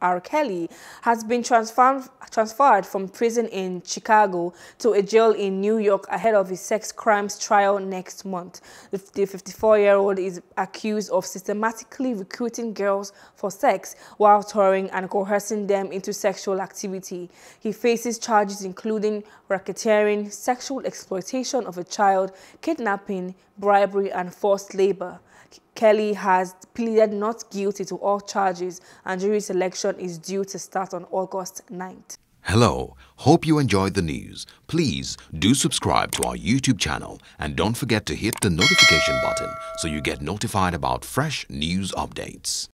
R. Kelly, has been transferred from prison in Chicago to a jail in New York ahead of his sex crimes trial next month. The 54-year-old is accused of systematically recruiting girls for sex while touring and coercing them into sexual activity. He faces charges including racketeering, sexual exploitation of a child, kidnapping, bribery, and forced labor. Kelly has pleaded not guilty to all charges, and jury selection is due to start on August 9th. Hello, hope you enjoyed the news. Please do subscribe to our YouTube channel and don't forget to hit the notification button so you get notified about fresh news updates.